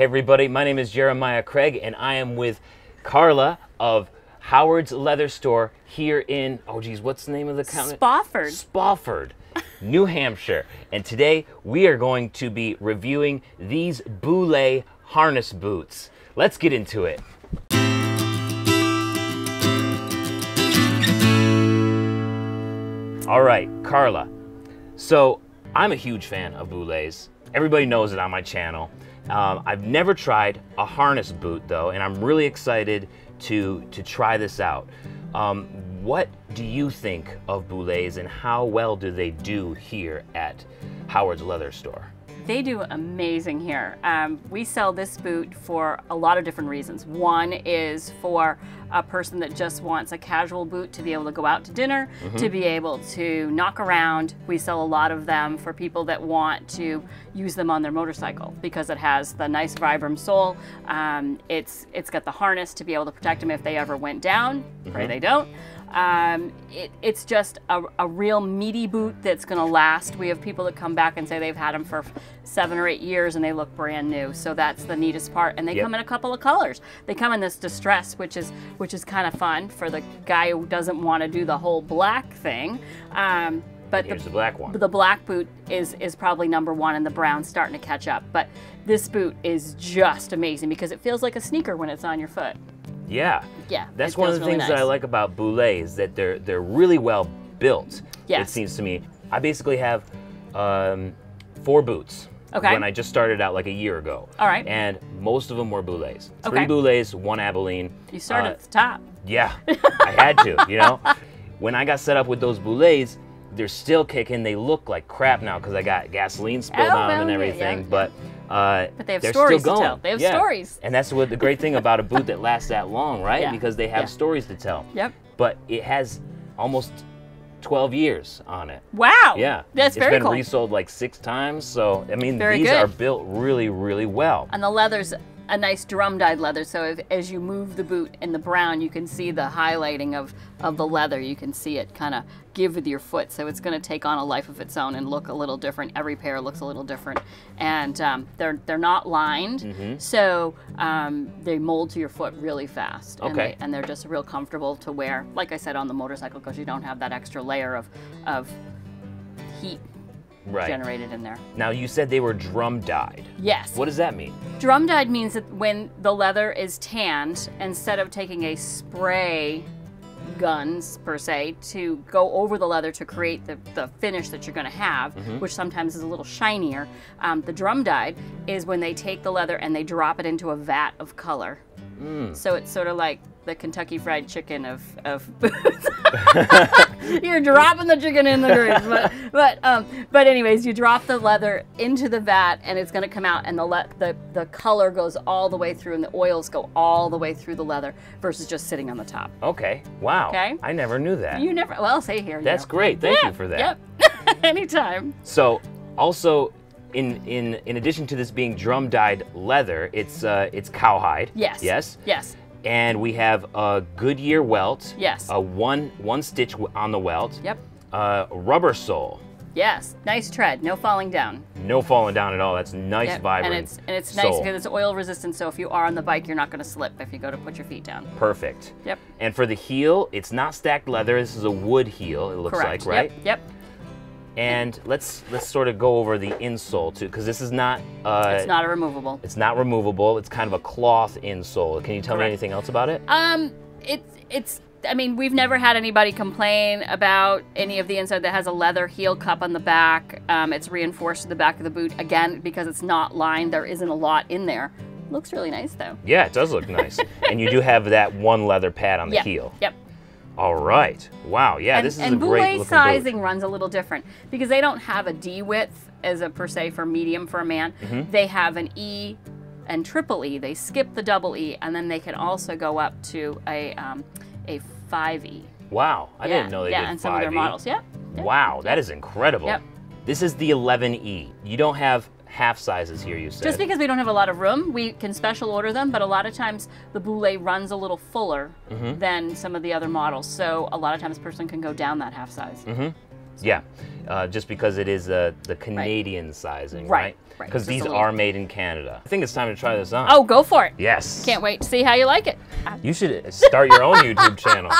Hey everybody, my name is Jeremiah Craig and I am with Carla of Howard's Leather Store here in, oh geez, what's the name of the county? Spofford. Spofford, New Hampshire. And today we are going to be reviewing these Boulet harness boots. Let's get into it. All right, Carla. So I'm a huge fan of Boulets. Everybody knows it on my channel. I've never tried a harness boot though, and I'm really excited to try this out. What do you think of Boulets and how well do they do here at Howard's Leather Store? They do amazing here. We sell this boot for a lot of different reasons. One is for a person that just wants a casual boot to be able to go out to dinner, to be able to knock around. We sell a lot of them for people that want to use them on their motorcycle because it has the nice Vibram sole. It's got the harness to be able to protect them if they ever went down. Pray they don't. It's just a real meaty boot that's gonna last. We have people that come back and say they've had them for 7 or 8 years and they look brand new. So that's the neatest part. And they come in a couple of colors. They come in this distress, which is kind of fun for the guy who doesn't want to do the whole black thing. But here's the black one. The black boot is probably number one, and the brown's starting to catch up. But this boot is just amazing because it feels like a sneaker when it's on your foot. Yeah, that's one of the things that I like about Boulet is that they're really well built, it seems to me. I basically have 4 boots when I just started out like a year ago. All right. And most of them were Boulets. 3 Boulets, 1 Abilene. You started at the top. Yeah, I had to, you know. When I got set up with those Boulets, they're still kicking. They look like crap now because I got gasoline spilled on them and everything, but they have stories to tell. They have stories. And that's what the great thing about a boot that lasts that long, right? Because they have stories to tell. Yep. But it has almost 12 years on it. Wow. Yeah. That's very cool. It's been resold like 6 times. So, I mean, these are built really, really well. And the leather's a nice drum-dyed leather, so if, as you move the boot in the brown, you can see the highlighting of the leather. You can see it kind of give with your foot, so it's going to take on a life of its own and look a little different. Every pair looks a little different, and they're not lined, so they mold to your foot really fast, and they're just real comfortable to wear, like I said, on the motorcycle because you don't have that extra layer of heat generated in there. Now you said they were drum dyed. Yes. What does that mean? Drum dyed means that when the leather is tanned, instead of taking a spray guns per se to go over the leather to create the finish that you're going to have, which sometimes is a little shinier, the drum dyed is when they take the leather and they drop it into a vat of color. So it's sort of like the Kentucky Fried Chicken of boots. You're dropping the chicken in the grease, but anyways, you drop the leather into the vat and it's going to come out, and the color goes all the way through and the oils go all the way through the leather versus just sitting on the top. Okay. Wow. Okay. I never knew that. You never. Well, say here. That's great. Thank you for that. Yep. Anytime. So, also. In addition to this being drum dyed leather, it's cowhide. Yes. Yes. Yes. And we have a Goodyear welt. Yes. A one stitch on the welt. Yep. Rubber sole. Yes. Nice tread. No falling down. No falling down at all. That's nice, vibrant. And it's nice because it's oil resistant. So if you are on the bike, you're not going to slip if you go to put your feet down. Perfect. Yep. And for the heel, it's not stacked leather. This is a wood heel. It looks like, right? Yep. Yep. And let's sort of go over the insole too, because this is not. It's not a removable. It's not removable. It's kind of a cloth insole. Can you tell me anything else about it? It's. I mean, we've never had anybody complain about any of the insole that has a leather heel cup on the back. It's reinforced to the back of the boot again because it's not lined. There isn't a lot in there. Looks really nice though. Yeah, it does look nice. And you do have that one leather pad on the heel. Yep. All right. Wow. Yeah, this is a great looking boot. And Boulet sizing runs a little different because they don't have a D width as a per se for medium for a man. They have an E and triple E. They skip the double E, and then they can also go up to a 5E. Wow. I didn't know they did 5E. Yeah, and some of their models. Yep. Wow. That is incredible. Yep. This is the 11E. You don't have half sizes here, you said. Just because we don't have a lot of room, we can special order them, but a lot of times the Boulet runs a little fuller than some of the other models, so a lot of times a person can go down that half size. Yeah, just because it is the Canadian sizing, right? Because these are made in Canada. I think it's time to try this on. Oh, go for it. Yes. Can't wait to see how you like it. You should start your own YouTube channel.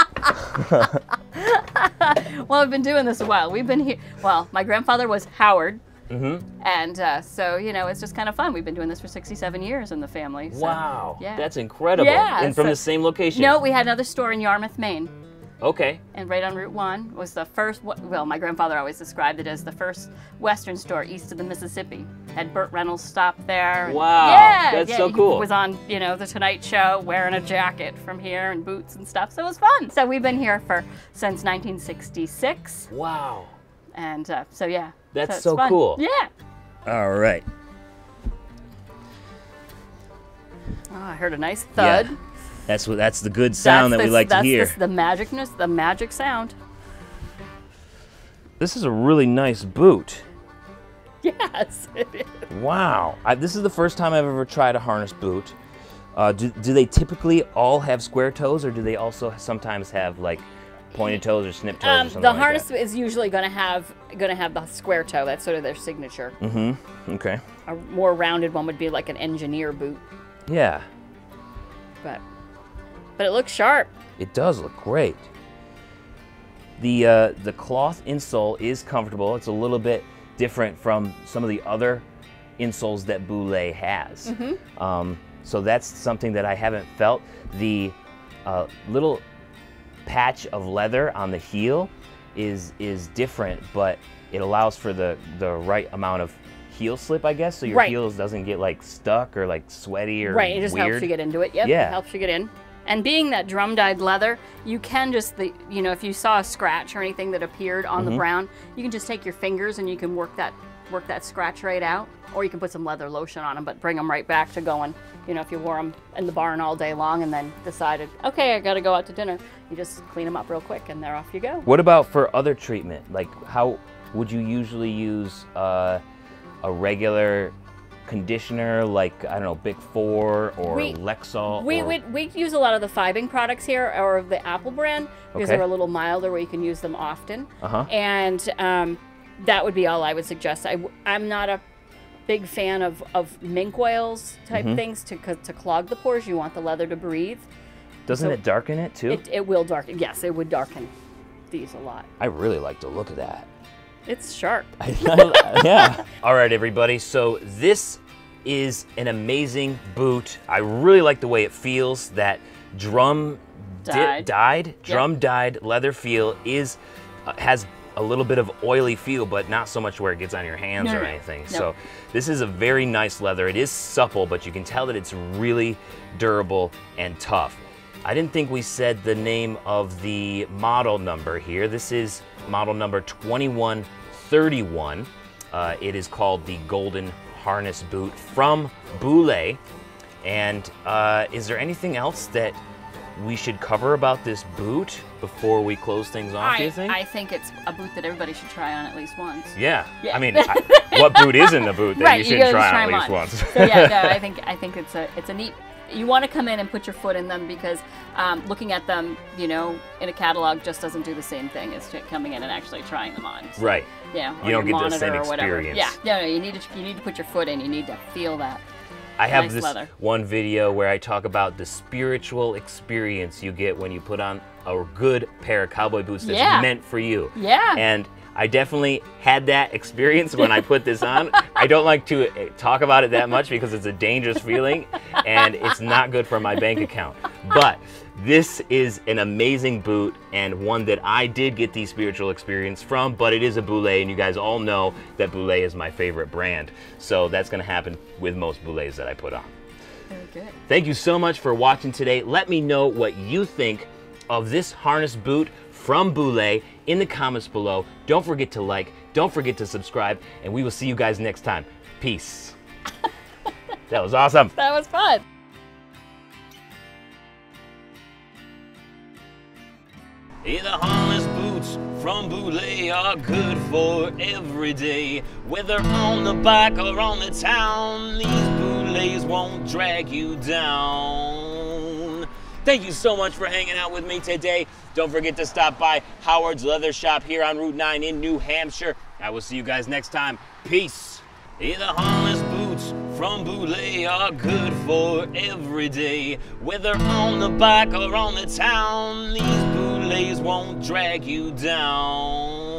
Well, we've been doing this a while. We've been here, well, my grandfather was Howard. Mm-hmm. And so, you know, it's just kind of fun. We've been doing this for 67 years in the family. So, wow, yeah. That's incredible. Yeah, and from the same location? No, we had another store in Yarmouth, Maine. Okay. And right on Route 1 was the first, well, my grandfather always described it as the first Western store east of the Mississippi. Had Burt Reynolds stop there. Wow, yeah, that's so cool. He was on, you know, The Tonight Show, wearing a jacket from here and boots and stuff, so it was fun. So we've been here since 1966. Wow. And so, yeah. That's so cool. Yeah. All right. Oh, I heard a nice thud. Yeah. That's the good sound that we like to hear. That's the magic sound. This is a really nice boot. Yes, it is. Wow. This is the first time I've ever tried a harness boot. Do they typically all have square toes, or do they also sometimes have like pointed toes or snip toes or something like that? The harness is usually gonna have the square toe. That's sort of their signature. Mm-hmm. Okay. A more rounded one would be like an engineer boot. Yeah. But it looks sharp. It does look great. The cloth insole is comfortable. It's a little bit different from some of the other insoles that Boulet has. Mm-hmm. So that's something that I haven't felt. The little patch of leather on the heel is different, but it allows for the right amount of heel slip, I guess, so your heels doesn't get like stuck or like sweaty or weird. It just helps you get into it. Yep, yeah, it helps you get in. And being that drum dyed leather, you can just, you know, if you saw a scratch or anything that appeared on the brown, you can just take your fingers and you can work that scratch right out, or you can put some leather lotion on them, but bring them right back to going, you know, if you wore them in the barn all day long and then decided, okay, I gotta go out to dinner, you just clean them up real quick and there off you go. What about for other treatment? Like, how would you usually use a regular conditioner, like, I don't know, Big Four or Lexol? We use a lot of the Fibing products here, or of the Apple brand, because they're a little milder where you can use them often. And that would be all I would suggest. I'm not a big fan of mink oils type things to clog the pores. You want the leather to breathe. Doesn't it darken it too? It will darken, yes, it would darken these a lot. I really like the look of that. It's sharp. Yeah. All right, everybody, so this is an amazing boot. I really like the way it feels. That drum dyed leather feel is has a little bit of oily feel, but not so much where it gets on your hands or anything. So this is a very nice leather. It is supple, but you can tell that it's really durable and tough. I didn't think we said the name of the model number here. This is model number 2131. It is called the Golden Harness Boot from Boulet. And is there anything else that we should cover about this boot before we close things off, do you think? I think it's a boot that everybody should try on at least once. Yeah, I mean, what boot isn't a boot that you shouldn't try on at least once? So yeah, no, I think it's a neat, you want to come in and put your foot in them, because looking at them, you know, in a catalog just doesn't do the same thing as coming in and actually trying them on. So, right. Yeah. You don't get the same experience. Yeah. No, you need to put your foot in. You need to feel that. I have nice this leather. One video where I talk about the spiritual experience you get when you put on a good pair of cowboy boots that's meant for you. Yeah. And I definitely had that experience when I put this on. I don't like to talk about it that much because it's a dangerous feeling and it's not good for my bank account. But this is an amazing boot, and one that I did get the spiritual experience from, but it is a Boulet, and you guys all know that Boulet is my favorite brand. So that's gonna happen with most Boulets that I put on. Very good. Thank you so much for watching today. Let me know what you think of this harness boot from Boulet in the comments below. Don't forget to like, don't forget to subscribe, and we will see you guys next time. Peace. That was awesome. That was fun. Yeah, the harness boots from Boulet are good for every day. Whether on the bike or on the town, these Boulets won't drag you down. Thank you so much for hanging out with me today. Don't forget to stop by Howard's Leather Shop here on Route 9 in New Hampshire. I will see you guys next time. Peace. Either harness boots from Boulet are good for every day. Whether on the bike or on the town, these Boulets won't drag you down.